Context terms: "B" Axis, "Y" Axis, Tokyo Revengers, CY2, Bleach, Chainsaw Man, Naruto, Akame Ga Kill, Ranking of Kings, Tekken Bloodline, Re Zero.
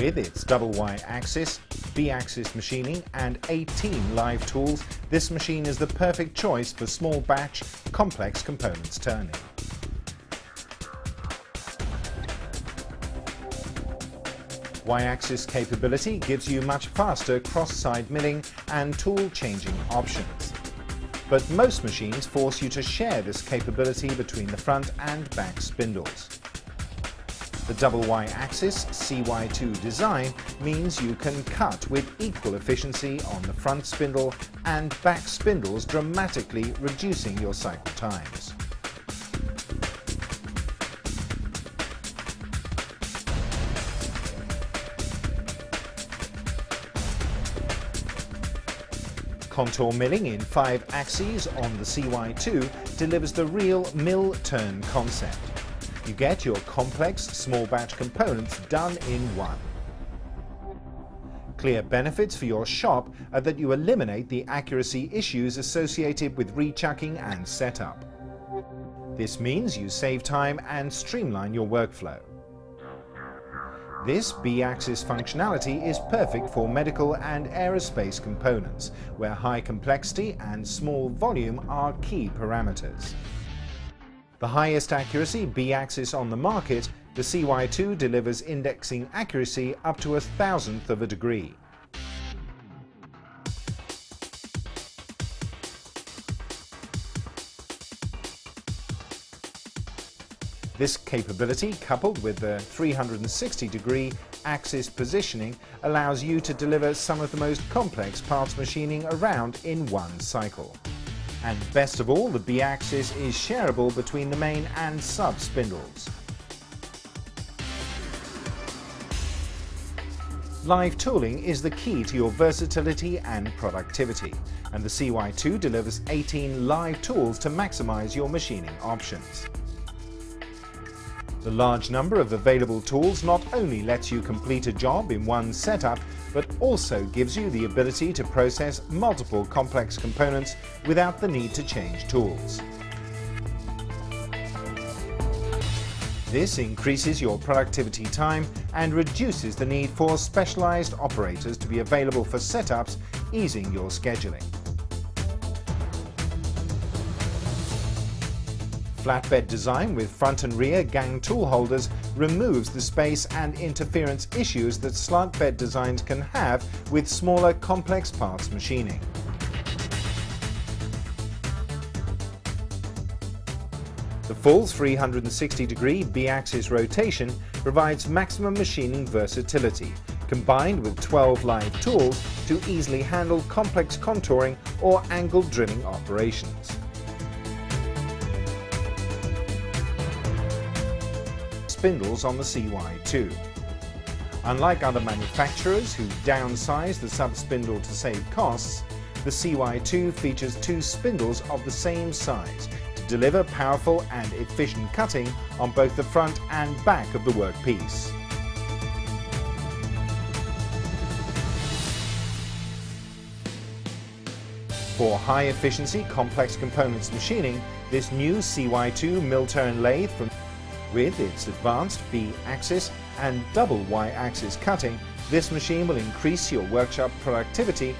With its double Y-axis, B-axis machining and 18 live tools, this machine is the perfect choice for small batch, complex components turning. Y-axis capability gives you much faster cross-side milling and tool changing options. But most machines force you to share this capability between the front and back spindles. The double Y-axis CY2 design means you can cut with equal efficiency on the front spindle and back spindles, dramatically reducing your cycle times. Contour milling in 5 axes on the CY2 delivers the real mill-turn concept. You get your complex small batch components done in one. Clear benefits for your shop are that you eliminate the accuracy issues associated with rechucking and setup. This means you save time and streamline your workflow. This B-axis functionality is perfect for medical and aerospace components, where high complexity and small volume are key parameters. The highest accuracy B-axis on the market, the CY2 delivers indexing accuracy up to 1/1000 of a degree. This capability, coupled with the 360-degree axis positioning, allows you to deliver some of the most complex parts machining around in one cycle. And best of all, the B-axis is shareable between the main and sub-spindles. Live tooling is the key to your versatility and productivity, and the CY2 delivers 18 live tools to maximize your machining options. The large number of available tools not only lets you complete a job in one setup, but also gives you the ability to process multiple complex components without the need to change tools. This increases your productivity time and reduces the need for specialized operators to be available for setups, easing your scheduling. Flatbed design with front and rear gang tool holders removes the space and interference issues that slant bed designs can have with smaller complex parts machining. The full 360-degree B-axis rotation provides maximum machining versatility, combined with 12 live tools to easily handle complex contouring or angle drilling operations. Spindles on the CY2. Unlike other manufacturers who downsize the sub-spindle to save costs, the CY2 features 2 spindles of the same size to deliver powerful and efficient cutting on both the front and back of the workpiece. For high-efficiency complex components machining, this new CY2 mill-turn lathe with its advanced B-axis and double Y-axis cutting, this machine will increase your workshop productivity